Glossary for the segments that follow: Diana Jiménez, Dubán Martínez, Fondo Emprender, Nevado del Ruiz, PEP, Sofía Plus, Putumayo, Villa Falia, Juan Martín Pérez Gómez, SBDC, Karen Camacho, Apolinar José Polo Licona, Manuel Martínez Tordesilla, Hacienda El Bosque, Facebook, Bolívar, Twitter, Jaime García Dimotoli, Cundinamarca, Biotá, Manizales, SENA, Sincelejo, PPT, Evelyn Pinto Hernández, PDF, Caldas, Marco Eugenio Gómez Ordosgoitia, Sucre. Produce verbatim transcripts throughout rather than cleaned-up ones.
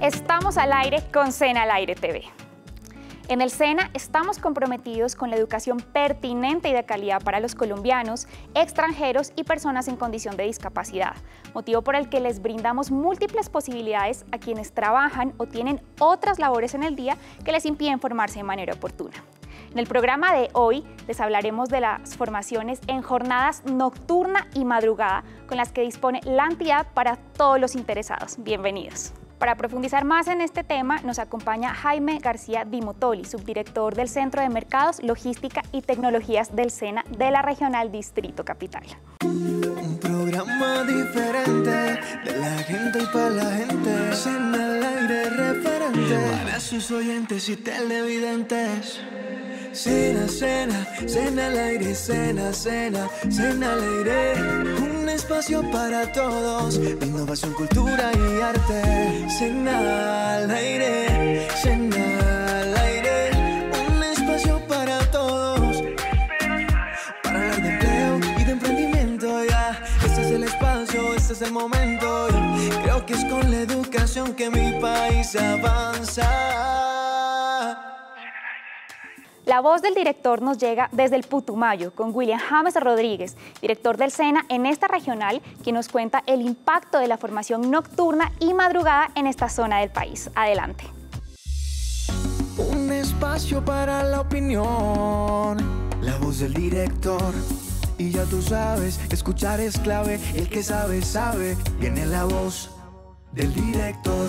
Estamos al aire con SENA al Aire T V. En el SENA estamos comprometidos con la educación pertinente y de calidad para los colombianos, extranjeros y personas en condición de discapacidad, motivo por el que les brindamos múltiples posibilidades a quienes trabajan o tienen otras labores en el día que les impiden formarse de manera oportuna. En el programa de hoy les hablaremos de las formaciones en jornadas nocturna y madrugada con las que dispone la entidad para todos los interesados. Bienvenidos. Para profundizar más en este tema nos acompaña Jaime García Dimotoli, subdirector del Centro de Mercados, Logística y Tecnologías del SENA de la Regional Distrito Capital. Un programa diferente, de la gente y para la gente. SENA al Aire, referente para sus oyentes y televidentes. SENA, SENA, SENA al Aire, SENA, SENA, SENA al Aire. Un espacio para todos, innovación, cultura y arte. SENA al Aire, SENA al Aire. Un espacio para todos, para hablar de empleo y de emprendimiento. Ya, este es el espacio, este es el momento. Creo que es con la educación que mi país avanza. La voz del director nos llega desde el Putumayo, con William James Rodríguez, director del SENA en esta regional, quien nos cuenta el impacto de la formación nocturna y madrugada en esta zona del país. Adelante. Un espacio para la opinión, la voz del director. Y ya tú sabes, escuchar es clave, el que sabe, sabe. Viene la voz del director.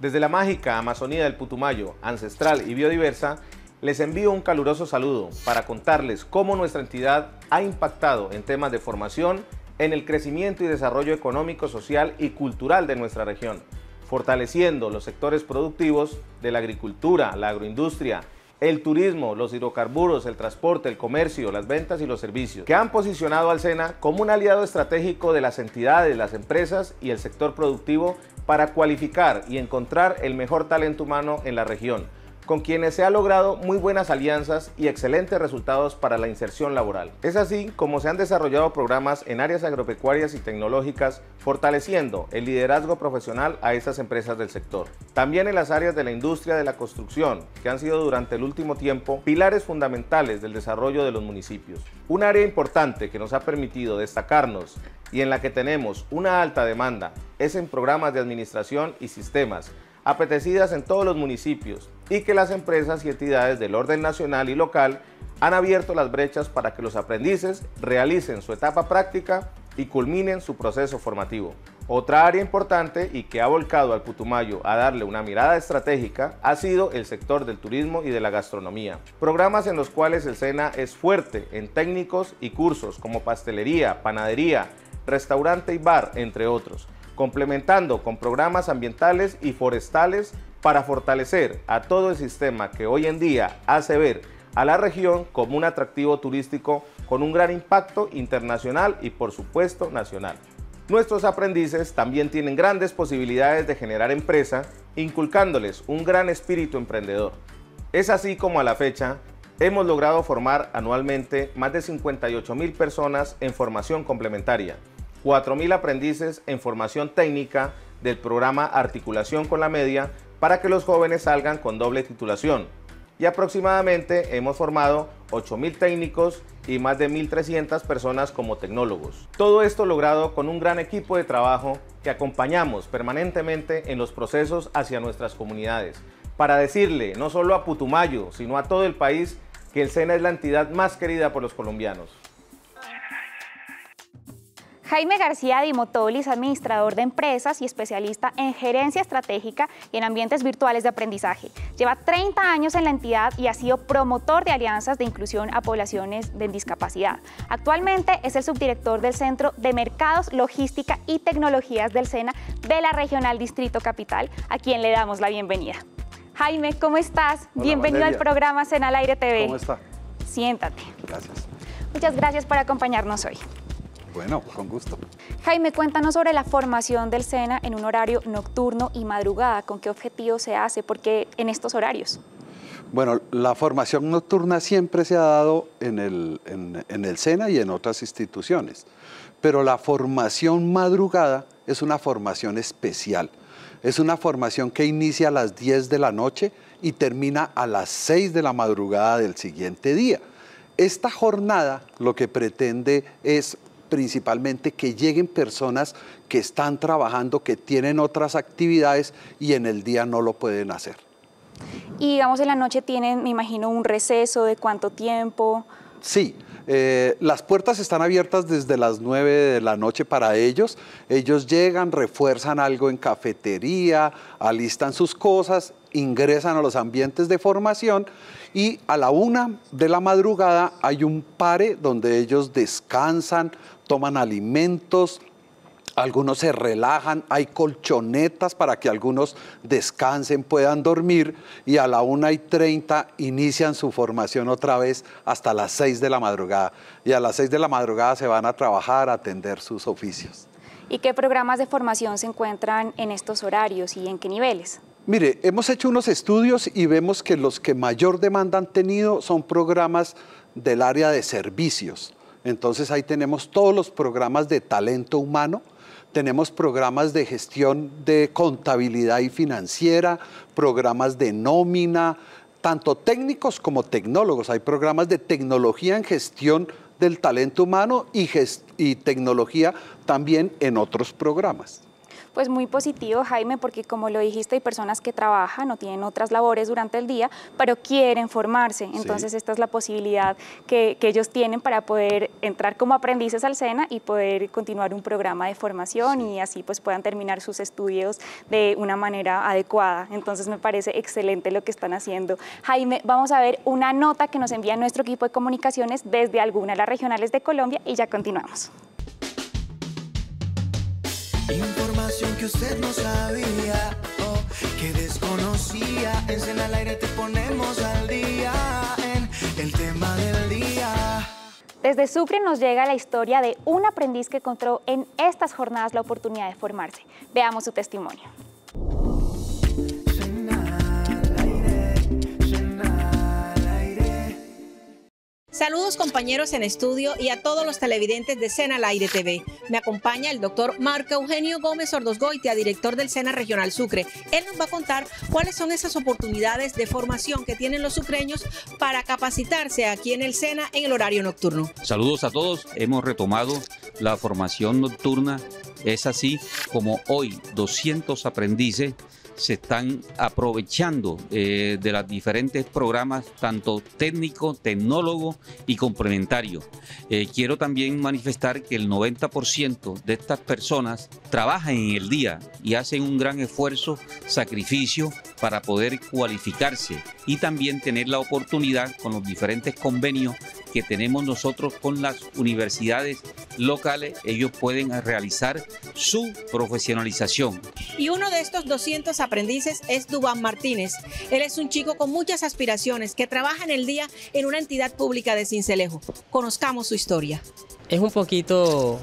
Desde la mágica Amazonía del Putumayo, ancestral y biodiversa, les envío un caluroso saludo para contarles cómo nuestra entidad ha impactado en temas de formación en el crecimiento y desarrollo económico, social y cultural de nuestra región, fortaleciendo los sectores productivos de la agricultura, la agroindustria, el turismo, los hidrocarburos, el transporte, el comercio, las ventas y los servicios, que han posicionado al SENA como un aliado estratégico de las entidades, las empresas y el sector productivo para cualificar y encontrar el mejor talento humano en la región, con quienes se han logrado muy buenas alianzas y excelentes resultados para la inserción laboral. Es así como se han desarrollado programas en áreas agropecuarias y tecnológicas, fortaleciendo el liderazgo profesional a estas empresas del sector. También en las áreas de la industria de la construcción, que han sido durante el último tiempo pilares fundamentales del desarrollo de los municipios. Un área importante que nos ha permitido destacarnos y en la que tenemos una alta demanda es en programas de administración y sistemas, apetecidas en todos los municipios, y que las empresas y entidades del orden nacional y local han abierto las brechas para que los aprendices realicen su etapa práctica y culminen su proceso formativo. Otra área importante y que ha volcado al Putumayo a darle una mirada estratégica ha sido el sector del turismo y de la gastronomía. Programas en los cuales el SENA es fuerte en técnicos y cursos como pastelería, panadería, restaurante y bar, entre otros, complementando con programas ambientales y forestales para fortalecer a todo el sistema que hoy en día hace ver a la región como un atractivo turístico con un gran impacto internacional y por supuesto nacional. Nuestros aprendices también tienen grandes posibilidades de generar empresa, inculcándoles un gran espíritu emprendedor. Es así como a la fecha hemos logrado formar anualmente más de cincuenta y ocho mil personas en formación complementaria, cuatro mil aprendices en formación técnica del programa Articulación con la Media para que los jóvenes salgan con doble titulación, y aproximadamente hemos formado ocho mil técnicos y más de mil trescientas personas como tecnólogos. Todo esto logrado con un gran equipo de trabajo que acompañamos permanentemente en los procesos hacia nuestras comunidades, para decirle no solo a Putumayo, sino a todo el país, que el SENA es la entidad más querida por los colombianos. Jaime García Dimotoli es administrador de empresas y especialista en gerencia estratégica y en ambientes virtuales de aprendizaje. Lleva treinta años en la entidad y ha sido promotor de alianzas de inclusión a poblaciones de discapacidad. Actualmente es el subdirector del Centro de Mercados, Logística y Tecnologías del SENA de la Regional Distrito Capital, a quien le damos la bienvenida. Jaime, ¿cómo estás? Hola, bienvenido Valeria. Al programa SENA al Aire T V. ¿Cómo está? Siéntate. Gracias. Muchas gracias por acompañarnos hoy. Bueno, con gusto. Jaime, cuéntanos sobre la formación del SENA en un horario nocturno y madrugada. ¿Con qué objetivo se hace? ¿Por qué en estos horarios? Bueno, la formación nocturna siempre se ha dado en el, en, en el SENA y en otras instituciones, pero la formación madrugada es una formación especial. Es una formación que inicia a las diez de la noche y termina a las seis de la madrugada del siguiente día. Esta jornada lo que pretende es principalmente que lleguen personas que están trabajando, que tienen otras actividades y en el día no lo pueden hacer. Y digamos en la noche tienen, me imagino, un receso de cuánto tiempo. Sí, eh, las puertas están abiertas desde las nueve de la noche para ellos. Ellos llegan, refuerzan algo en cafetería, alistan sus cosas, ingresan a los ambientes de formación y a la una de la madrugada hay un pare donde ellos descansan, toman alimentos, algunos se relajan, hay colchonetas para que algunos descansen, puedan dormir y a la una y treinta inician su formación otra vez hasta las seis de la madrugada. Y a las seis de la madrugada se van a trabajar, a atender sus oficios. ¿Y qué programas de formación se encuentran en estos horarios y en qué niveles? Mire, hemos hecho unos estudios y vemos que los que mayor demanda han tenido son programas del área de servicios. Entonces ahí tenemos todos los programas de talento humano. Tenemos programas de gestión de contabilidad y financiera, programas de nómina, tanto técnicos como tecnólogos. Hay programas de tecnología en gestión del talento humano y, gest- y tecnología también en otros programas. Pues muy positivo, Jaime, porque como lo dijiste, hay personas que trabajan o tienen otras labores durante el día, pero quieren formarse. Entonces, sí, esta es la posibilidad que, que ellos tienen para poder entrar como aprendices al SENA y poder continuar un programa de formación, sí, y así pues puedan terminar sus estudios de una manera adecuada. Entonces, me parece excelente lo que están haciendo. Jaime, vamos a ver una nota que nos envía nuestro equipo de comunicaciones desde alguna de las regionales de Colombia y ya continuamos. Información que usted no sabía o que desconocía. En SENA al aire te ponemos al día en el tema del día. Desde Sucre nos llega la historia de un aprendiz que encontró en estas jornadas la oportunidad de formarse. Veamos su testimonio. Saludos compañeros en estudio y a todos los televidentes de SENA al Aire T V. Me acompaña el doctor Marco Eugenio Gómez Ordosgoitia, director del SENA Regional Sucre. Él nos va a contar cuáles son esas oportunidades de formación que tienen los sucreños para capacitarse aquí en el SENA en el horario nocturno. Saludos a todos. Hemos retomado la formación nocturna. Es así como hoy doscientos aprendices se están aprovechando eh, de los diferentes programas, tanto técnico, tecnólogo y complementario. Eh, quiero también manifestar que el noventa por ciento de estas personas trabajan en el día y hacen un gran esfuerzo, sacrificio para poder cualificarse y también tener la oportunidad con los diferentes convenios que tenemos nosotros con las universidades locales. Ellos pueden realizar su profesionalización. Y uno de estos doscientos aprendices es Dubán Martínez. Él es un chico con muchas aspiraciones que trabaja en el día en una entidad pública de Sincelejo. Conozcamos su historia. Es un poquito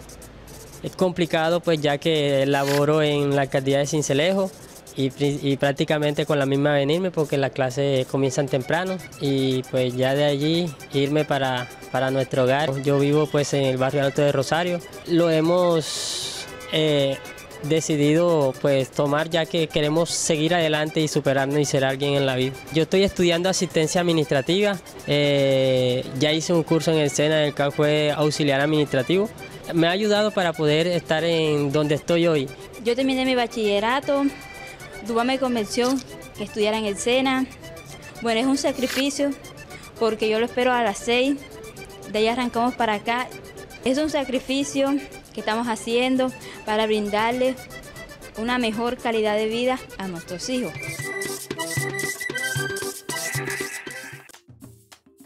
complicado, pues, ya que laboro en la alcaldía de Sincelejo y, y prácticamente con la misma venirme porque las clases comienzan temprano y pues ya de allí irme para, para nuestro hogar. Yo vivo pues en el barrio Alto de Rosario. Lo hemos eh, decidido pues tomar ya que queremos seguir adelante y superarnos y ser alguien en la vida. Yo estoy estudiando asistencia administrativa, eh, ya hice un curso en el SENA en el cual fue auxiliar administrativo. Me ha ayudado para poder estar en donde estoy hoy. Yo terminé mi bachillerato, Dubán me convenció que estudiara en el SENA. Bueno, es un sacrificio porque yo lo espero a las seis, de ahí arrancamos para acá. Es un sacrificio que estamos haciendo para brindarle una mejor calidad de vida a nuestros hijos.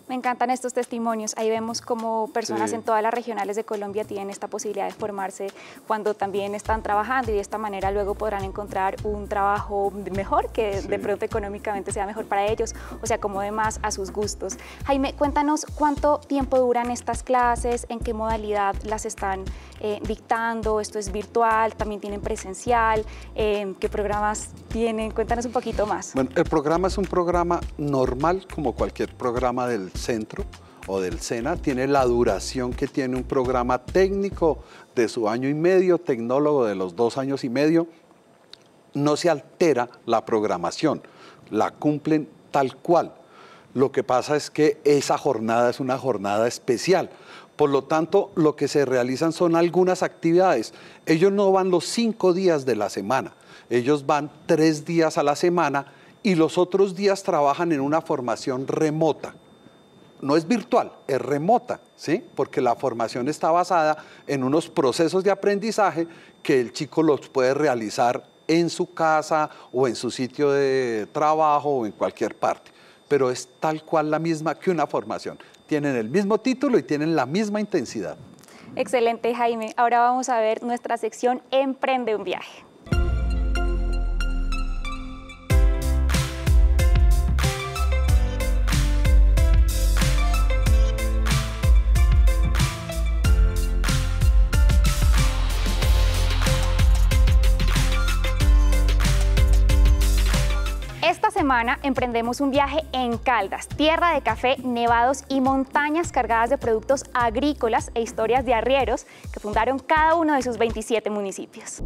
Me encantan estos testimonios. Ahí vemos cómo personas, sí, en todas las regionales de Colombia tienen esta posibilidad de formarse cuando también están trabajando y de esta manera luego podrán encontrar un trabajo mejor que, sí, de pronto económicamente sea mejor para ellos o se acomode más a sus gustos. Jaime, cuéntanos cuánto tiempo duran estas clases, en qué modalidad las están eh, dictando, esto es virtual, también tienen presencial, eh, qué programas tienen? Cuéntanos un poquito más. Bueno, el programa es un programa normal, como cualquier programa del centro o del SENA. Tiene la duración que tiene un programa técnico de su año y medio, tecnólogo de los dos años y medio. No se altera la programación, la cumplen tal cual. Lo que pasa es que esa jornada es una jornada especial. Por lo tanto, lo que se realizan son algunas actividades. Ellos no van los cinco días de la semana, ellos van tres días a la semana y los otros días trabajan en una formación remota. No es virtual, es remota, ¿sí? Porque la formación está basada en unos procesos de aprendizaje que el chico los puede realizar en su casa o en su sitio de trabajo o en cualquier parte. Pero es tal cual la misma que una formación. Tienen el mismo título y tienen la misma intensidad. Excelente, Jaime. Ahora vamos a ver nuestra sección Emprende un viaje. Esta semana emprendemos un viaje en Caldas, tierra de café, nevados y montañas cargadas de productos agrícolas e historias de arrieros que fundaron cada uno de sus veintisiete municipios.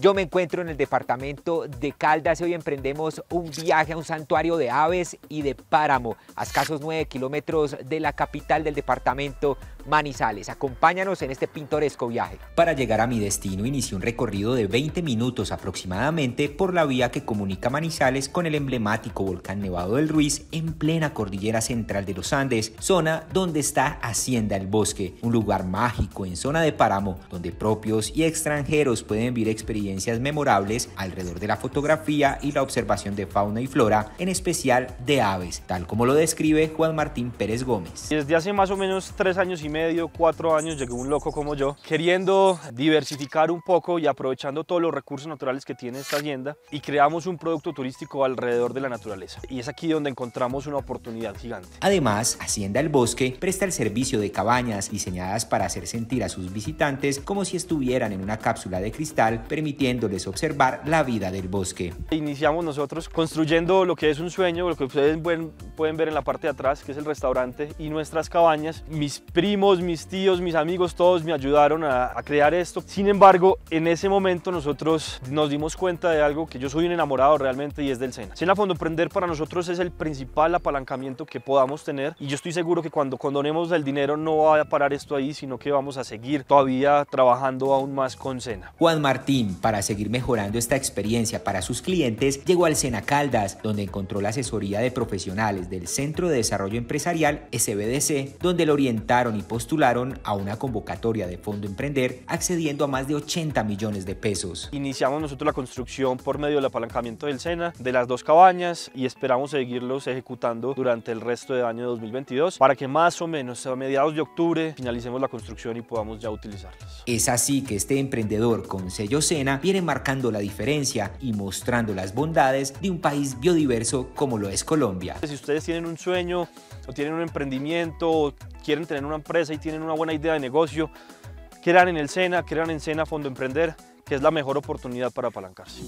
Yo me encuentro en el departamento de Caldas y hoy emprendemos un viaje a un santuario de aves y de páramo, a escasos nueve kilómetros de la capital del departamento, Manizales. Acompáñanos en este pintoresco viaje. Para llegar a mi destino inicié un recorrido de veinte minutos aproximadamente por la vía que comunica Manizales con el emblemático volcán Nevado del Ruiz en plena cordillera central de los Andes, zona donde está Hacienda El Bosque, un lugar mágico en zona de páramo donde propios y extranjeros pueden vivir experiencias memorables alrededor de la fotografía y la observación de fauna y flora, en especial de aves, tal como lo describe Juan Martín Pérez Gómez. Desde hace más o menos tres años y medio, cuatro años, llegó un loco como yo, queriendo diversificar un poco y aprovechando todos los recursos naturales que tiene esta hacienda, y creamos un producto turístico alrededor de la naturaleza. Y es aquí donde encontramos una oportunidad gigante. Además, Hacienda El Bosque presta el servicio de cabañas diseñadas para hacer sentir a sus visitantes como si estuvieran en una cápsula de cristal, permitiendo permitiéndoles observar la vida del bosque. Iniciamos nosotros construyendo lo que es un sueño, lo que ustedes pueden, pueden ver en la parte de atrás, que es el restaurante y nuestras cabañas. Mis primos, mis tíos, mis amigos, todos me ayudaron a, a crear esto. Sin embargo, en ese momento nosotros nos dimos cuenta de algo, que yo soy un enamorado realmente, y es del SENA. SENA Fondo Emprender para nosotros es el principal apalancamiento que podamos tener, y yo estoy seguro que cuando condonemos el dinero no va a parar esto ahí, sino que vamos a seguir todavía trabajando aún más con SENA. Juan Martín, para seguir mejorando esta experiencia para sus clientes, llegó al SENA Caldas, donde encontró la asesoría de profesionales del Centro de Desarrollo Empresarial, S B D C, donde lo orientaron y postularon a una convocatoria de Fondo Emprender, accediendo a más de ochenta millones de pesos. Iniciamos nosotros la construcción por medio del apalancamiento del SENA, de las dos cabañas, y esperamos seguirlos ejecutando durante el resto del año dos mil veintidós, para que más o menos a mediados de octubre finalicemos la construcción y podamos ya utilizarlas. Es así que este emprendedor con sello SENA viene marcando la diferencia y mostrando las bondades de un país biodiverso como lo es Colombia. Si ustedes tienen un sueño o tienen un emprendimiento o quieren tener una empresa y tienen una buena idea de negocio, crean en el SENA, crean en SENA Fondo Emprender, que es la mejor oportunidad para apalancarse.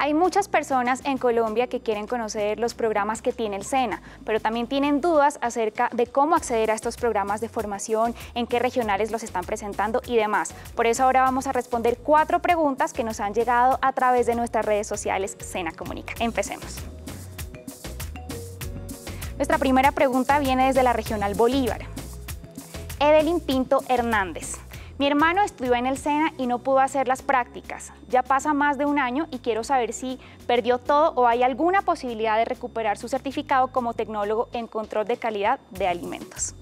Hay muchas personas en Colombia que quieren conocer los programas que tiene el SENA, pero también tienen dudas acerca de cómo acceder a estos programas de formación, en qué regionales los están presentando y demás. Por eso ahora vamos a responder cuatro preguntas que nos han llegado a través de nuestras redes sociales SENA Comunica. Empecemos. Nuestra primera pregunta viene desde la regional Bolívar. Evelyn Pinto Hernández. Mi hermano estudió en el SENA y no pudo hacer las prácticas. Ya pasa más de un año y quiero saber si perdió todo o hay alguna posibilidad de recuperar su certificado como tecnólogo en control de calidad de alimentos.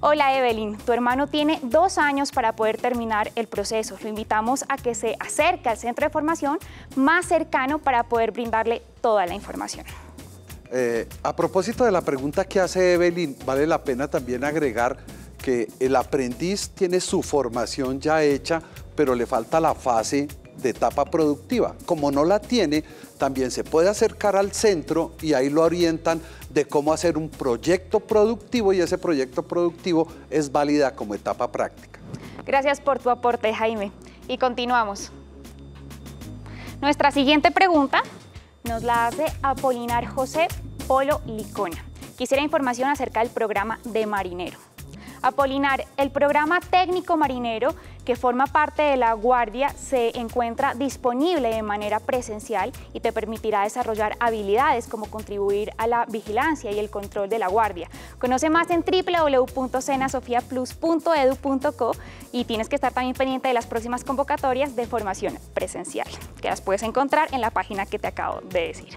Hola Evelyn, tu hermano tiene dos años para poder terminar el proceso. Lo invitamos a que se acerque al centro de formación más cercano para poder brindarle toda la información. Eh, a propósito de la pregunta que hace Evelyn, vale la pena también agregar que el aprendiz tiene su formación ya hecha, pero le falta la fase de etapa productiva. Como no la tiene, también se puede acercar al centro y ahí lo orientan de cómo hacer un proyecto productivo, y ese proyecto productivo es válida como etapa práctica. Gracias por tu aporte, Jaime. Y continuamos. Nuestra siguiente pregunta nos la hace Apolinar José Polo Licona. Quisiera información acerca del programa de marinero. Apolinar, el programa técnico marinero que forma parte de la Guardia se encuentra disponible de manera presencial y te permitirá desarrollar habilidades como contribuir a la vigilancia y el control de la Guardia. Conoce más en w w w punto sena sofia plus punto edu punto co y tienes que estar también pendiente de las próximas convocatorias de formación presencial, que las puedes encontrar en la página que te acabo de decir.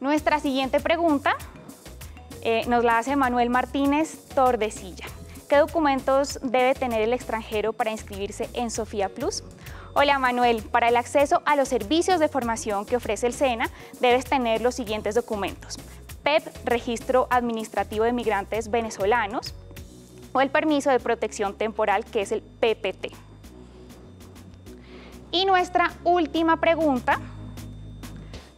Nuestra siguiente pregunta Eh, nos la hace Manuel Martínez Tordesilla. ¿Qué documentos debe tener el extranjero para inscribirse en Sofía Plus? Hola Manuel, para el acceso a los servicios de formación que ofrece el SENA debes tener los siguientes documentos: P E P, Registro Administrativo de Migrantes Venezolanos, o el Permiso de Protección Temporal, que es el P P T. Y nuestra última pregunta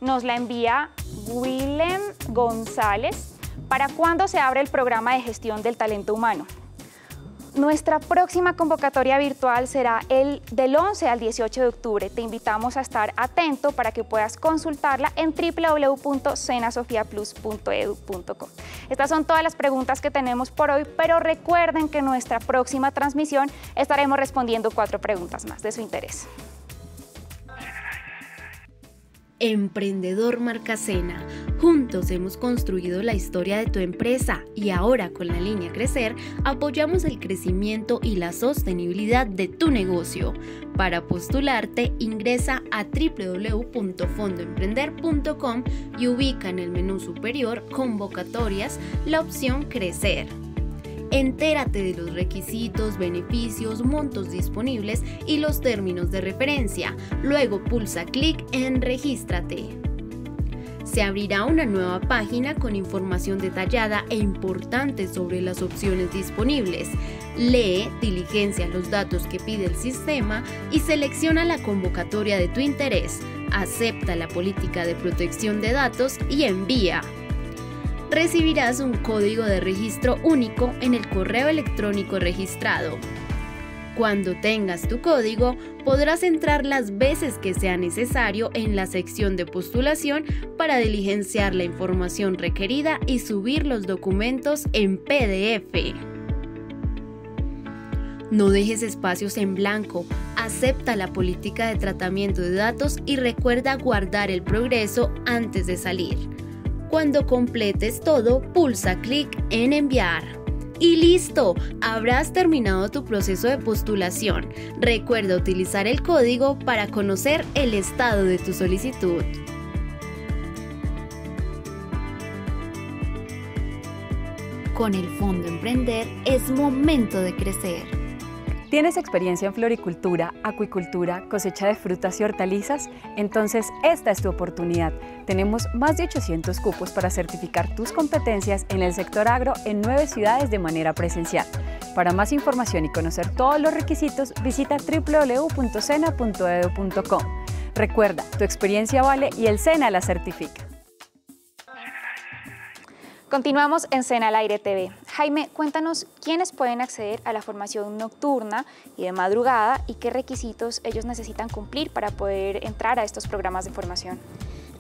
nos la envía Willem González. ¿Para cuándo se abre el programa de gestión del talento humano? Nuestra próxima convocatoria virtual será el del once al dieciocho de octubre. Te invitamos a estar atento para que puedas consultarla en w w w punto sena sofia plus punto edu punto co. Estas son todas las preguntas que tenemos por hoy, pero recuerden que en nuestra próxima transmisión estaremos respondiendo cuatro preguntas más de su interés. Emprendedor Marca SENA, juntos hemos construido la historia de tu empresa y ahora con la línea Crecer apoyamos el crecimiento y la sostenibilidad de tu negocio. Para postularte ingresa a w w w punto fondo emprender punto com y ubica en el menú superior Convocatorias la opción Crecer. Entérate de los requisitos, beneficios, montos disponibles y los términos de referencia. Luego pulsa clic en Regístrate. Se abrirá una nueva página con información detallada e importante sobre las opciones disponibles. Lee, diligencia los datos que pide el sistema y selecciona la convocatoria de tu interés. Acepta la política de protección de datos y envía. Recibirás un código de registro único en el correo electrónico registrado. Cuando tengas tu código, podrás entrar las veces que sea necesario en la sección de postulación para diligenciar la información requerida y subir los documentos en P D F. No dejes espacios en blanco. Acepta la política de tratamiento de datos y recuerda guardar el progreso antes de salir. Cuando completes todo, pulsa clic en Enviar. ¡Y listo! Habrás terminado tu proceso de postulación. Recuerda utilizar el código para conocer el estado de tu solicitud. Con el Fondo Emprender es momento de crecer. ¿Tienes experiencia en floricultura, acuicultura, cosecha de frutas y hortalizas? Entonces esta es tu oportunidad. Tenemos más de ochocientos cupos para certificar tus competencias en el sector agro en nueve ciudades de manera presencial. Para más información y conocer todos los requisitos, visita w w w punto sena punto edu punto co. Recuerda, tu experiencia vale y el SENA la certifica. Continuamos en SENA al Aire T V. Jaime, cuéntanos quiénes pueden acceder a la formación nocturna y de madrugada y qué requisitos ellos necesitan cumplir para poder entrar a estos programas de formación.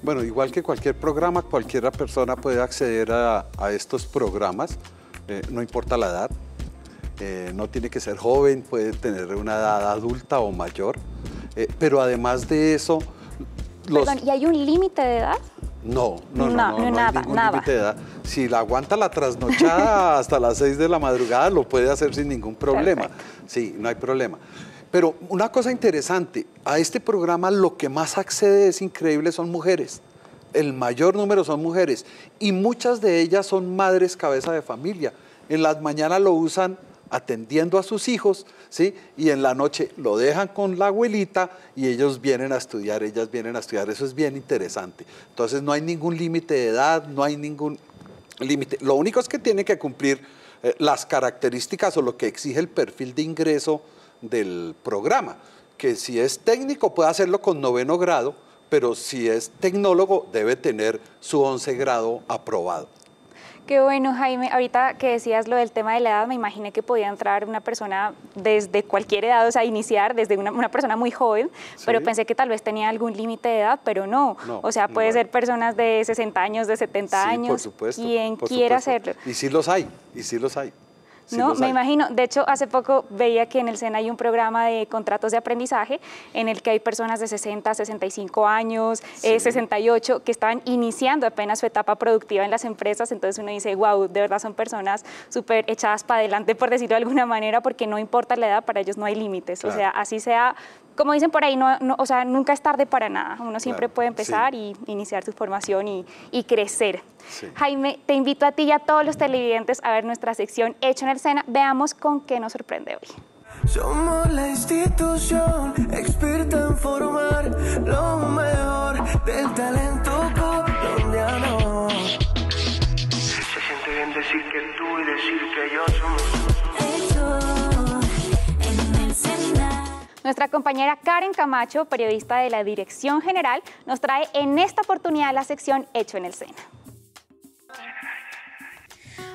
Bueno, igual que cualquier programa, cualquier persona puede acceder a, a estos programas, eh, no importa la edad, eh, no tiene que ser joven, puede tener una edad adulta o mayor, eh, pero además de eso... Los... Perdón, ¿y hay un límite de edad? No, no, no, no, no, no nada, hay ningún límite de edad. Si la aguanta la trasnochada hasta las seis de la madrugada, lo puede hacer sin ningún problema. Perfecto. Sí, no hay problema. Pero una cosa interesante, a este programa lo que más accede, es increíble, son mujeres. El mayor número son mujeres y muchas de ellas son madres cabeza de familia. En las mañanas lo usan atendiendo a sus hijos, ¿sí? Y en la noche lo dejan con la abuelita y ellos vienen a estudiar, ellas vienen a estudiar. Eso es bien interesante. Entonces no hay ningún límite de edad, no hay ningún límite. Lo único es que tienen que cumplir eh, las características o lo que exige el perfil de ingreso del programa, que si es técnico puede hacerlo con noveno grado, pero si es tecnólogo debe tener su once grado aprobado. Qué bueno, Jaime. Ahorita que decías lo del tema de la edad, me imaginé que podía entrar una persona desde cualquier edad, o sea, iniciar desde una, una persona muy joven, sí, pero pensé que tal vez tenía algún límite de edad, pero no. no o sea, puede no ser personas de sesenta años, de setenta años, por supuesto, quien por quiera supuesto. hacerlo. Y sí los hay, y sí los hay. Sí, no, me imagino. De hecho, hace poco veía que en el SENA hay un programa de contratos de aprendizaje en el que hay personas de sesenta, sesenta y cinco años, sí, eh, sesenta y ocho, que estaban iniciando apenas su etapa productiva en las empresas. Entonces uno dice, wow, de verdad son personas súper echadas para adelante, por decirlo de alguna manera, porque no importa la edad, para ellos no hay límites. Claro. O sea, así sea, como dicen por ahí, no, no, o sea, nunca es tarde para nada. Uno siempre claro, puede empezar sí. y iniciar su formación y, y crecer. Sí. Jaime, te invito a ti y a todos los televidentes a ver nuestra sección Hecho en el SENA. Veamos con qué nos sorprende hoy. Somos la institución experta en formar lo mejor del talento colombiano. Se siente bien decir que tú y decir que yo somos Hecho en el SENA. Nuestra compañera Karen Camacho, periodista de la Dirección General, nos trae en esta oportunidad la sección Hecho en el SENA.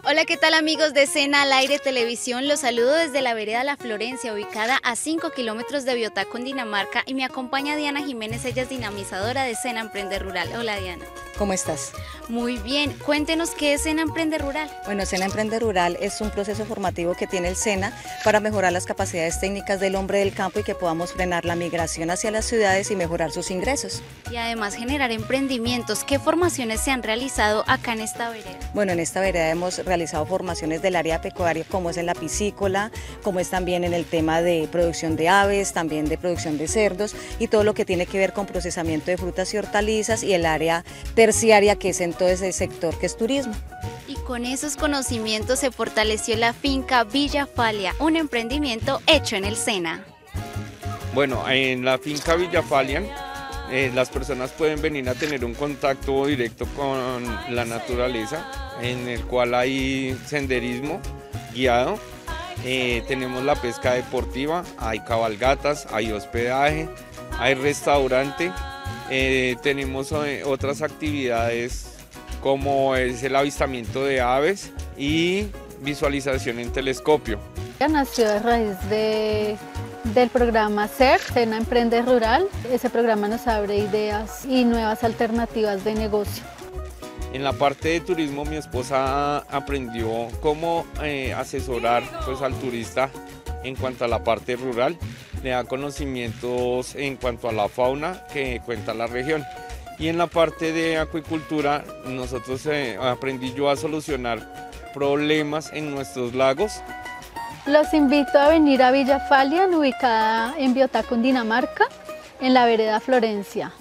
Hola, ¿qué tal amigos de SENA al Aire Televisión? Los saludo desde la vereda La Florencia, ubicada a cinco kilómetros de Biotá, Cundinamarca, y me acompaña Diana Jiménez, ella es dinamizadora de SENA Emprender Rural. Hola Diana. ¿Cómo estás? Muy bien. Cuéntenos, ¿qué es SENA Emprender Rural? Bueno, SENA Emprender Rural es un proceso formativo que tiene el SENA para mejorar las capacidades técnicas del hombre del campo y que podamos frenar la migración hacia las ciudades y mejorar sus ingresos. Y además generar emprendimientos. ¿Qué formaciones se han realizado acá en esta vereda? Bueno, en esta vereda hemos realizado formaciones del área pecuaria, como es en la piscícola, como es también en el tema de producción de aves, también de producción de cerdos y todo lo que tiene que ver con procesamiento de frutas y hortalizas, y el área terciaria, que es en todo ese sector que es turismo. Y con esos conocimientos se fortaleció la finca Villa Falia, un emprendimiento hecho en el SENA. Bueno, en la finca Villa Falia eh, las personas pueden venir a tener un contacto directo con la naturaleza, en el cual hay senderismo guiado, eh, tenemos la pesca deportiva, hay cabalgatas, hay hospedaje, hay restaurante, eh, tenemos otras actividades como es el avistamiento de aves y visualización en telescopio. Ya nació a raíz de, del programa SER, SENA Emprende Rural. Ese programa nos abre ideas y nuevas alternativas de negocio. En la parte de turismo mi esposa aprendió cómo eh, asesorar pues, al turista en cuanto a la parte rural, le da conocimientos en cuanto a la fauna que cuenta la región. Y en la parte de acuicultura nosotros eh, aprendí yo a solucionar problemas en nuestros lagos. Los invito a venir a Villa Falia, ubicada en Biotá, Cundinamarca, en la vereda Florencia.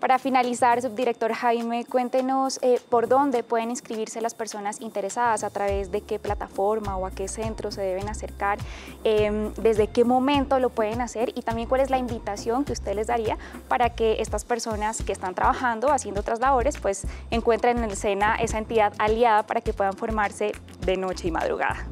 Para finalizar, subdirector Jaime, cuéntenos eh, por dónde pueden inscribirse las personas interesadas, a través de qué plataforma o a qué centro se deben acercar, eh, desde qué momento lo pueden hacer y también cuál es la invitación que usted les daría para que estas personas que están trabajando, haciendo otras labores, pues encuentren en el SENA esa entidad aliada para que puedan formarse de noche y madrugada.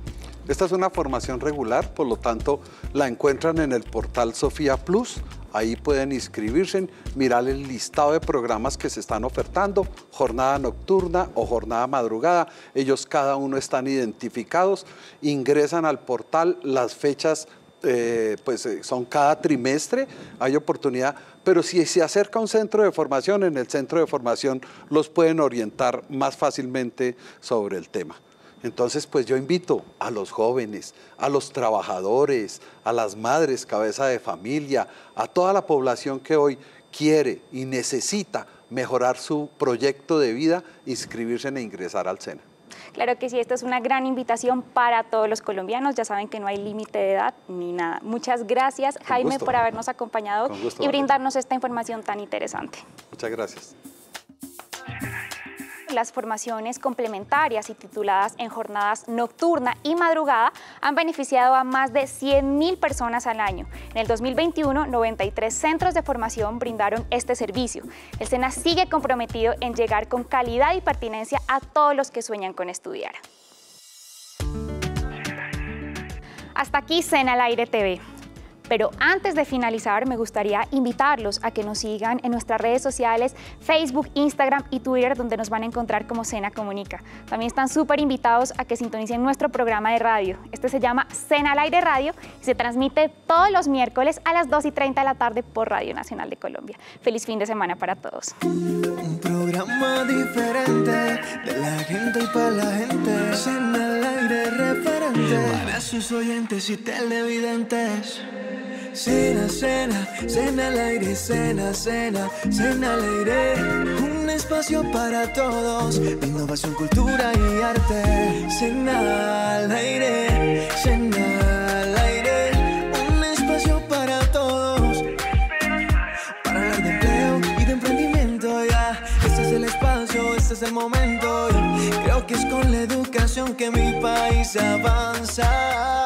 Esta es una formación regular, por lo tanto la encuentran en el portal Sofía Plus. Ahí pueden inscribirse, mirar el listado de programas que se están ofertando, jornada nocturna o jornada madrugada. Ellos cada uno están identificados, ingresan al portal, las fechas eh, pues, son cada trimestre, hay oportunidad. Pero si se acerca a un centro de formación, en el centro de formación los pueden orientar más fácilmente sobre el tema. Entonces, pues yo invito a los jóvenes, a los trabajadores, a las madres, cabeza de familia, a toda la población que hoy quiere y necesita mejorar su proyecto de vida, inscribirse e ingresar al SENA. Claro que sí, esta es una gran invitación para todos los colombianos. Ya saben que no hay límite de edad ni nada. Muchas gracias, Jaime, por habernos acompañado y brindarnos esta información tan interesante. Muchas gracias. Las formaciones complementarias y tituladas en jornadas nocturna y madrugada han beneficiado a más de cien mil personas al año. En el dos mil veintiuno, noventa y tres centros de formación brindaron este servicio. El SENA sigue comprometido en llegar con calidad y pertinencia a todos los que sueñan con estudiar. Hasta aquí SENA al Aire T V. Pero antes de finalizar, me gustaría invitarlos a que nos sigan en nuestras redes sociales, Facebook, Instagram y Twitter, donde nos van a encontrar como SENA Comunica. También están súper invitados a que sintonicen nuestro programa de radio. Este se llama SENA al Aire Radio y se transmite todos los miércoles a las dos y treinta de la tarde por Radio Nacional de Colombia. Feliz fin de semana para todos. Un programa diferente, de la gente y para la gente. SENA al Aire, referente para sus oyentes y televidentes. SENA, SENA, SENA al Aire, SENA, SENA, SENA al Aire. Un espacio para todos, de innovación, cultura y arte. SENA al Aire, SENA al Aire. Un espacio para todos, para hablar de empleo y de emprendimiento, ya. Este es el espacio, este es el momento, ya. Creo que es con la educación que mi país avanza.